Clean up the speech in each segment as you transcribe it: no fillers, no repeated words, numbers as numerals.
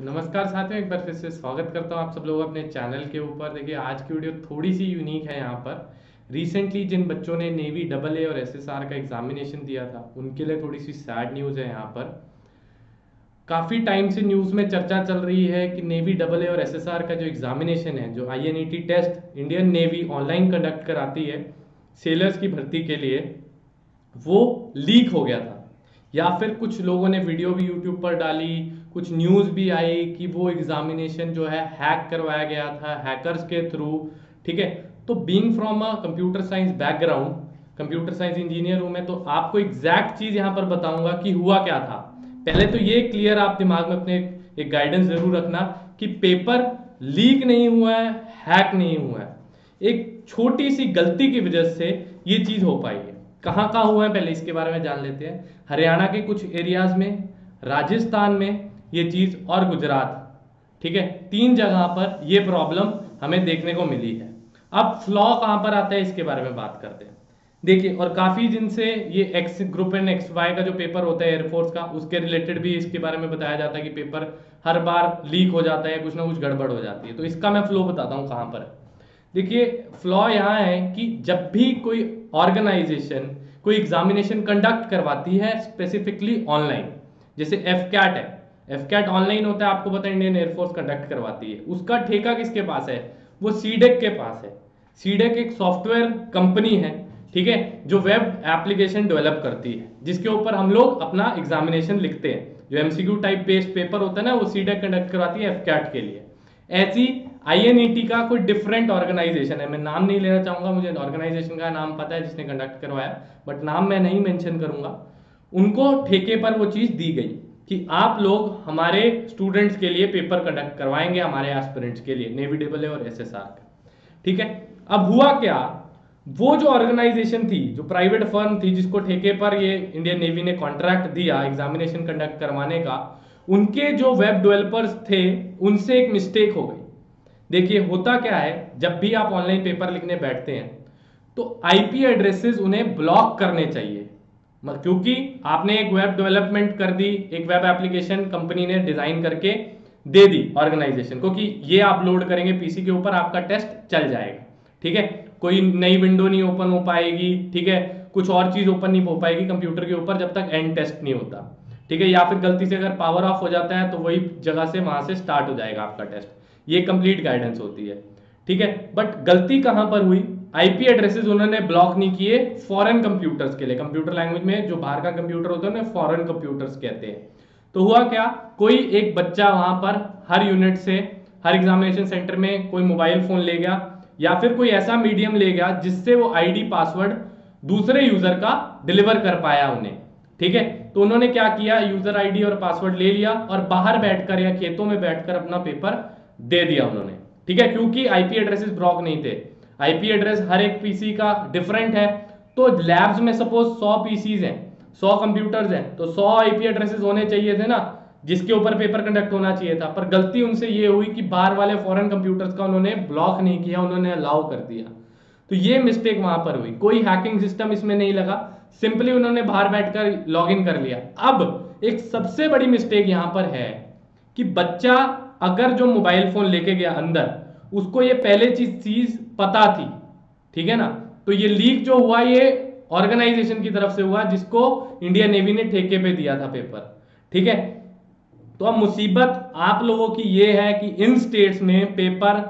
तो नमस्कार साथियों, एक बार फिर से स्वागत करता हूं आप सब लोग अपने चैनल के ऊपर। देखिए आज की वीडियो थोड़ी सी यूनिक है। यहाँ पर रिसेंटली जिन बच्चों ने नेवी AA और SSR का एग्जामिनेशन दिया था उनके लिए थोड़ी सी सैड न्यूज़ है। यहाँ पर काफ़ी टाइम से न्यूज़ में चर्चा चल रही है कि नेवी AA और SSR का जो एग्जामिनेशन है, जो INET test Indian navy online conduct कराती है सेलर्स की भर्ती के लिए, वो लीक हो गया था। या फिर कुछ लोगों ने वीडियो भी यूट्यूब पर डाली, कुछ न्यूज़ भी आई कि वो एग्जामिनेशन जो है हैक करवाया गया था हैकर्स के थ्रू। ठीक है, तो being from a computer science background, computer science engineer हूँ मैं, तो आपको एग्जैक्ट चीज़ यहाँ पर बताऊँगा कि हुआ क्या था। पहले तो ये क्लियर आप दिमाग में अपने एक गाइडेंस ज़रूर रखना कि पेपर लीक नहीं हुआ है, हैक नहीं हुआ है। एक छोटी सी गलती की वजह से ये चीज़ हो पाई है। कहाँ कहाँ हुआ है पहले इसके बारे में जान लेते हैं। हरियाणा के कुछ एरियाज़ में, राजस्थान में ये चीज़ और गुजरात, ठीक है, 3 जगह पर ये प्रॉब्लम हमें देखने को मिली है। अब फ्लॉ कहाँ पर आता है इसके बारे में बात करते हैं। देखिए, और काफ़ी जिनसे ये एक्स ग्रुप एंड XY का जो पेपर होता है एयरफोर्स का, उसके रिलेटेड भी इसके बारे में बताया जाता है कि पेपर हर बार लीक हो जाता है, कुछ ना कुछ गड़बड़ हो जाती है। तो इसका मैं फ्लो बताता हूँ कहाँ पर। देखिए फ्लॉ यहाँ है कि जब भी कोई ऑर्गेनाइजेशन कोई एग्जामिनेशन कंडक्ट करवाती है स्पेसिफिकली ऑनलाइन, जैसे AFCAT है, AFCAT ऑनलाइन होता है, आपको पता है, इंडियन एयरफोर्स कंडक्ट करवाती है। उसका ठेका किसके पास है? वो C-DAC के पास है। C-DAC एक सॉफ्टवेयर कंपनी है, ठीक है, जो वेब एप्लीकेशन डेवलप करती है जिसके ऊपर हम लोग अपना एग्जामिनेशन लिखते हैं। जो MCQ टाइप बेस्ड पेपर होता है ना, वो C-DAC कंडक्ट करवाती है AFCAT के लिए। ऐसी INET का कोई डिफरेंट ऑर्गेनाइजेशन है, मैं नाम नहीं लेना चाहूँगा, मुझे ऑर्गेनाइजेशन का नाम पता है जिसने कंडक्ट करवाया, बट नाम मैं नहीं मैंशन करूँगा। उनको ठेके पर वो चीज़ दी गई कि आप लोग हमारे स्टूडेंट्स के लिए पेपर कंडक्ट करवाएंगे, हमारे एस्पिरेंट्स के लिए नेवी AA और SSR का, ठीक है। अब हुआ क्या, वो जो ऑर्गेनाइजेशन थी, जो प्राइवेट फर्म थी जिसको ठेके पर ये इंडियन नेवी ने कॉन्ट्रैक्ट दिया एग्जामिनेशन कंडक्ट करवाने का, उनके जो वेब डेवलपर्स थे उनसे एक मिस्टेक हो गई। देखिए होता क्या है, जब भी आप ऑनलाइन पेपर लिखने बैठते हैं तो IP एड्रेसेस उन्हें ब्लॉक करने चाहिए, क्योंकि आपने एक वेब डेवलपमेंट कर दी, एक वेब एप्लीकेशन कंपनी ने डिज़ाइन करके दे दी ऑर्गेनाइजेशन को कि ये आप लोड करेंगे PC के ऊपर, आपका टेस्ट चल जाएगा, ठीक है। कोई नई विंडो नहीं ओपन हो पाएगी, ठीक है, कुछ और चीज़ ओपन नहीं हो पाएगी कंप्यूटर के ऊपर जब तक एंड टेस्ट नहीं होता, ठीक है। या फिर गलती से अगर पावर ऑफ हो जाता है तो वही जगह से वहाँ से स्टार्ट हो जाएगा आपका टेस्ट। ये कंप्लीट गाइडेंस होती है, ठीक है। बट गलती कहाँ पर हुई, IP एड्रेसेस उन्होंने ब्लॉक नहीं किए फॉरेन कंप्यूटर्स के लिए। कंप्यूटर लैंग्वेज में जो बाहर का कंप्यूटर होता है उन्हें फॉरेन कंप्यूटर्स कहते हैं। तो हुआ क्या, कोई एक बच्चा वहां पर हर यूनिट से, हर एग्जामिनेशन सेंटर में कोई मोबाइल फोन ले गया या फिर कोई ऐसा मीडियम ले गया जिससे वो ID पासवर्ड दूसरे यूजर का डिलीवर कर पाया उन्हें, ठीक है। तो उन्होंने क्या किया, यूजर ID और पासवर्ड ले लिया और बाहर बैठकर या खेतों में बैठकर अपना पेपर दे दिया उन्होंने, ठीक है, क्योंकि IP एड्रेसेस ब्लॉक नहीं थे। IP एड्रेस हर एक PC का डिफरेंट है, तो लैब्स में सपोज 100 PCs हैं, 100 कंप्यूटर्स हैं, तो 100 IP एड्रेसेस होने चाहिए थे ना, जिसके ऊपर पेपर कंडक्ट होना चाहिए था। पर गलती उनसे ये हुई कि बाहर वाले फॉरेन कंप्यूटर्स का उन्होंने ब्लॉक नहीं किया, उन्होंने अलाउ कर दिया। तो ये मिस्टेक वहाँ पर हुई, कोई हैकिंग सिस्टम इसमें नहीं लगा, सिंपली उन्होंने बाहर बैठकर लॉगिन कर लिया। अब एक सबसे बड़ी मिस्टेक यहाँ पर है कि बच्चा अगर जो मोबाइल फ़ोन लेके गया अंदर, उसको ये पहले चीज़ पता थी, ठीक है ना। तो ये लीक जो हुआ ये ऑर्गेनाइजेशन की तरफ से हुआ जिसको इंडियन नेवी ने ठेके पे दिया था पेपर, ठीक है। तो अब मुसीबत आप लोगों की ये है कि इन स्टेट्स में पेपर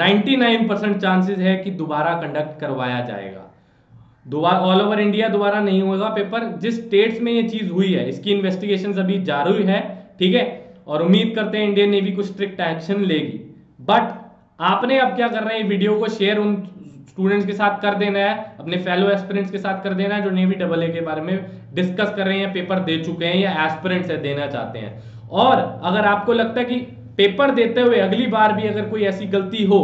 99% चांसेस है कि दोबारा कंडक्ट करवाया जाएगा, दोबारा ऑल ओवर इंडिया दोबारा नहीं होगा पेपर। जिस स्टेट्स में ये चीज़ हुई है इसकी इन्वेस्टिगेशन अभी जारी है, ठीक है, और उम्मीद करते हैं इंडियन नेवी कुछ स्ट्रिक्ट एक्शन लेगी। बट आपने अब क्या करना है, ये वीडियो को शेयर उन स्टूडेंट्स के साथ कर देना है, अपने फेलो एस्पिरेंट्स के साथ कर देना है जो नेवी AA के बारे में डिस्कस कर रहे हैं, पेपर दे चुके हैं या एस्पिरेंट्स है देना चाहते हैं। और अगर आपको लगता है कि पेपर देते हुए अगली बार भी अगर कोई ऐसी गलती हो,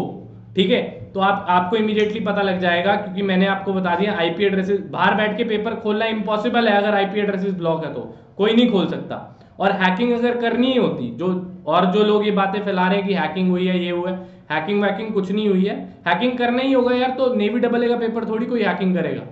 ठीक है, तो आपको इमीडिएटली पता लग जाएगा, क्योंकि मैंने आपको बता दिया IP एड्रेसेस बाहर बैठ के पेपर खोलना इम्पॉसिबल है। अगर IP एड्रेसेस ब्लॉक है तो कोई नहीं खोल सकता। और हैकिंग अगर करनी ही होती, जो लोग ये बातें फैला रहे हैं कि हैकिंग हुई है, ये हुआ है, हैकिंग वैकिंग कुछ नहीं हुई है, हैकिंग करना ही होगा यार। तो नेवी AA का पेपर थोड़ी कोई हैकिंग करेगा,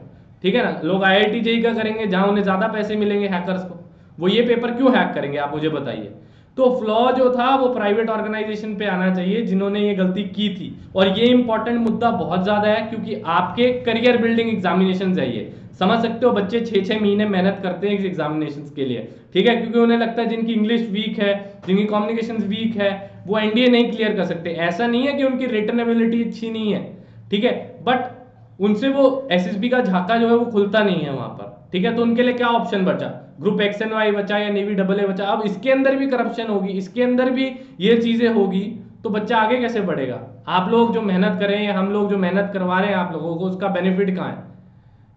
ठीक है ना। लोग IIT JEE का करेंगे जहां उन्हें ज़्यादा पैसे मिलेंगे हैकर्स को, वो ये पेपर क्यों हैक करेंगे, आप मुझे बताइए। तो फ्लॉ जो था वो प्राइवेट ऑर्गेनाइजेशन पे आना चाहिए जिन्होंने ये गलती की थी। और ये इंपॉर्टेंट मुद्दा बहुत ज्यादा है क्योंकि आपके करियर बिल्डिंग एग्जामिनेशंस है ये, समझ सकते हो। बच्चे 6-6 महीने मेहनत करते हैं एग्जामिनेशंस के लिए, ठीक है, क्योंकि उन्हें लगता है जिनकी इंग्लिश वीक है, जिनकी कम्युनिकेशन वीक है, वो एनडीए नहीं क्लियर कर सकते। ऐसा नहीं है कि उनकी रिटन एबिलिटी अच्छी नहीं है, ठीक है, बट उनसे वो एसएसबी का झाका जो है वो खुलता नहीं है वहां पर, ठीक है। तो उनके लिए क्या ऑप्शन बचा? ग्रुप एक्स एंड वाई बचा या नेवी AA बचा। अब इसके अंदर भी करप्शन होगी, इसके अंदर भी ये चीजें होगी, तो बच्चा आगे कैसे बढ़ेगा? आप लोग जो मेहनत करें या हम लोग जो मेहनत करवा रहे हैं आप लोगों को, उसका बेनिफिट कहाँ है?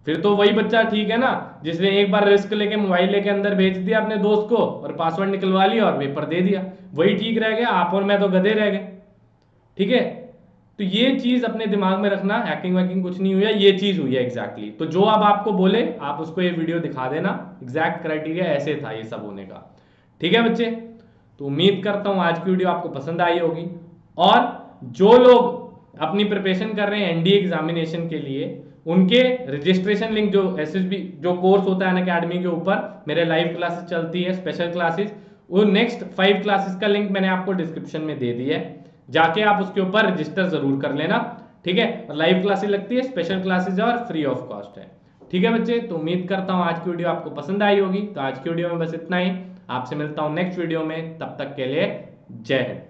फिर तो वही बच्चा ठीक है ना जिसने एक बार रिस्क लेके मोबाइल लेके अंदर भेज दिया अपने दोस्त को और पासवर्ड निकलवा लिया और पेपर दे दिया, वही ठीक रह गया, आप और मैं तो गधे रह गए, ठीक है। तो ये चीज अपने दिमाग में रखना, हैकिंग वैकिंग कुछ नहीं हुई है, ये चीज हुई है एग्जैक्टली। तो जो अब आपको बोले आप उसको ये वीडियो दिखा देना, एग्जैक्ट क्राइटेरिया ऐसे था ये सब होने का, ठीक है बच्चे। तो उम्मीद करता हूं आज की वीडियो आपको पसंद आई होगी, और जो लोग अपनी प्रिपरेशन कर रहे हैं एनडीए एग्जामिनेशन के लिए उनके रजिस्ट्रेशन लिंक जो एसएसबी जो कोर्स होता है अनअकैडमी के ऊपर मेरे लाइव क्लासेस चलती है, स्पेशल क्लासेस, वो नेक्स्ट 5 क्लासेस का लिंक मैंने आपको डिस्क्रिप्शन में दे दिया है, जाके आप उसके ऊपर रजिस्टर जरूर कर लेना, ठीक है। और लाइव क्लासेस लगती है, स्पेशल क्लासेस और फ्री ऑफ कॉस्ट है, ठीक है बच्चे। तो उम्मीद करता हूँ आज की वीडियो आपको पसंद आई होगी। तो आज की वीडियो में बस इतना ही, आपसे मिलता हूँ नेक्स्ट वीडियो में, तब तक के लिए जय हिंद।